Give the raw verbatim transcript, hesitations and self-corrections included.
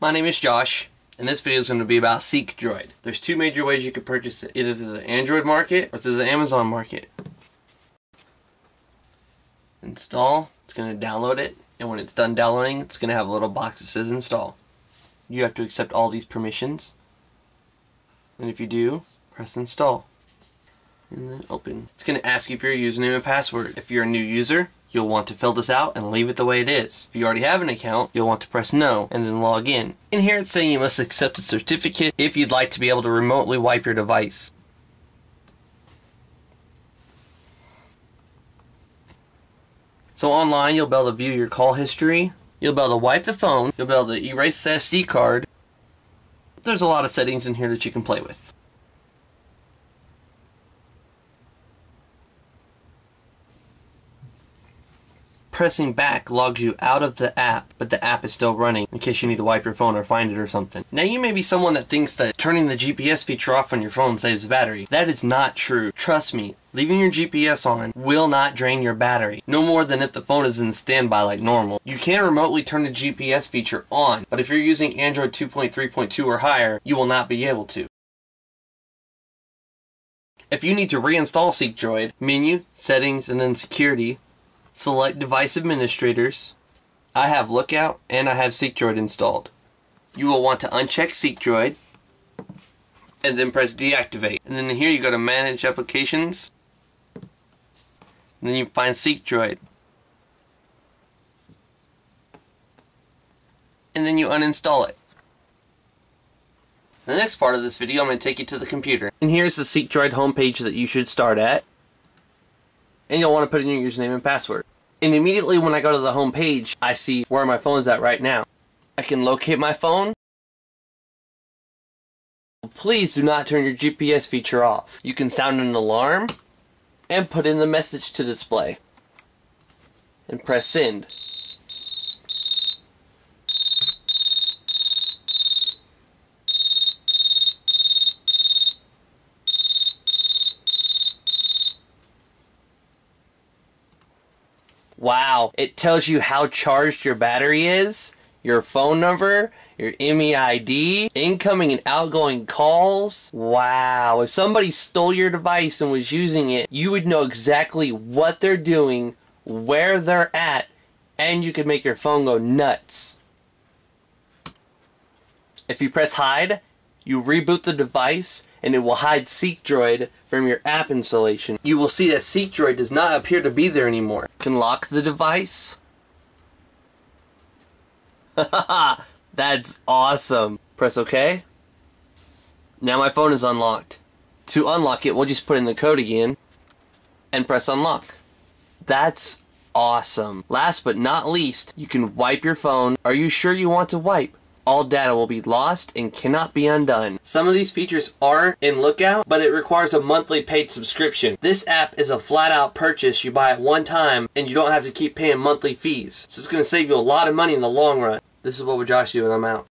My name is Josh, and this video is going to be about SeekDroid. There's two major ways you can purchase it, either through the Android market or through the Amazon market. Install, it's going to download it, and when it's done downloading, it's going to have a little box that says install. You have to accept all these permissions, and if you do, press install, and then open. It's going to ask you for your username and password. If you're a new user, you'll want to fill this out and leave it the way it is. If you already have an account, you'll want to press no and then log in. In here it's saying you must accept a certificate if you'd like to be able to remotely wipe your device. So online you'll be able to view your call history, you'll be able to wipe the phone, you'll be able to erase the S D card. There's a lot of settings in here that you can play with. Pressing back logs you out of the app, but the app is still running in case you need to wipe your phone or find it or something. Now you may be someone that thinks that turning the G P S feature off on your phone saves battery. That is not true. Trust me, leaving your G P S on will not drain your battery, no more than if the phone is in standby like normal. You can remotely turn the G P S feature on, but if you're using Android two point three point two or higher, you will not be able to. If you need to reinstall SeekDroid, menu, settings, and then security, select device administrators. I have Lookout and I have SeekDroid installed. You will want to uncheck SeekDroid and then press deactivate. And then here you go to manage applications. And then you find SeekDroid. And then you uninstall it. In the next part of this video, I'm going to take you to the computer. And here's the SeekDroid homepage that you should start at. And you'll want to put in your username and password. And immediately when I go to the home page, I see where my phone's at right now. I can locate my phone. Please do not turn your G P S feature off. You can sound an alarm and put in the message to display. And press send. Wow, it tells you how charged your battery is, your phone number, your M E I D, incoming and outgoing calls. Wow, if somebody stole your device and was using it, you would know exactly what they're doing, where they're at, and you could make your phone go nuts. If you press hide, you reboot the device and it will hide SeekDroid from your app installation. You will see that SeekDroid does not appear to be there anymore. You can lock the device. Haha, that's awesome. Press OK. Now my phone is unlocked. To unlock it, we'll just put in the code again and press unlock. That's awesome. Last but not least, you can wipe your phone. Are you sure you want to wipe? All data will be lost and cannot be undone. Some of these features are in Lookout, but it requires a monthly paid subscription. This app is a flat out purchase. You buy it one time and you don't have to keep paying monthly fees. So it's going to save you a lot of money in the long run. This is what we're Josh doing, I'm out.